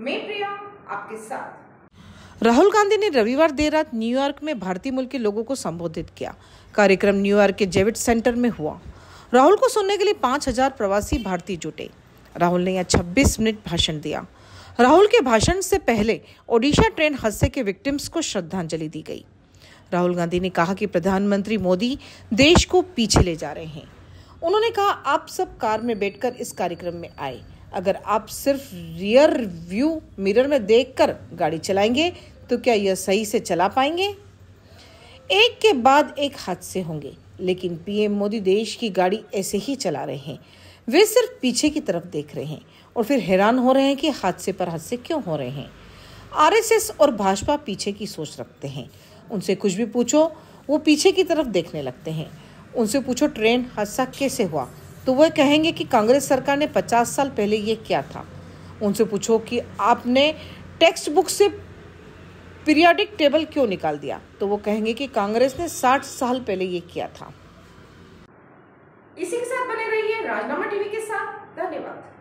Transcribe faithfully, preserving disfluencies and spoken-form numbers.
मैं प्रिया आपके साथ। राहुल गांधी ने रविवार देर रात न्यूयॉर्क में भारतीय मूल के लोगों को संबोधित किया। कार्यक्रम न्यूयॉर्क के जेविट सेंटर में हुआ। राहुल को सुनने के लिए पाँच हजार प्रवासी भारतीय जुटे। राहुल ने यहाँ छब्बीस मिनट भाषण दिया। राहुल के भाषण से पहले ओडिशा ट्रेन हादसे के विक्टिम्स को श्रद्धांजलि दी गई। राहुल गांधी ने कहा कि प्रधानमंत्री मोदी देश को पीछे ले जा रहे हैं। उन्होंने कहा, आप सब कार में बैठकर इस कार्यक्रम में आए। अगर आप सिर्फ रियर व्यू मिरर में देखकर गाड़ी चलाएंगे तो क्या यह सही से चला पाएंगे? एक के बाद एक हादसे होंगे, लेकिन पीएम मोदी देश की गाड़ी ऐसे ही चला रहे हैं। वे सिर्फ पीछे की तरफ देख रहे हैं और फिर हैरान हो रहे हैं कि हादसे पर हादसे क्यों हो रहे हैं। आरएसएस और भाजपा पीछे की सोच रखते हैं। उनसे कुछ भी पूछो, वो पीछे की तरफ देखने लगते हैं। उनसे पूछो ट्रेन हादसा कैसे हुआ, तो वह कहेंगे कि कांग्रेस सरकार ने पचास साल पहले ये क्या था। उनसे पूछो कि आपने टेक्स्ट बुक से पीरियॉडिक टेबल क्यों निकाल दिया, तो वो कहेंगे कि कांग्रेस ने साठ साल पहले ये किया था। इसी के साथ बने रहिए राजनामा टीवी के साथ। धन्यवाद।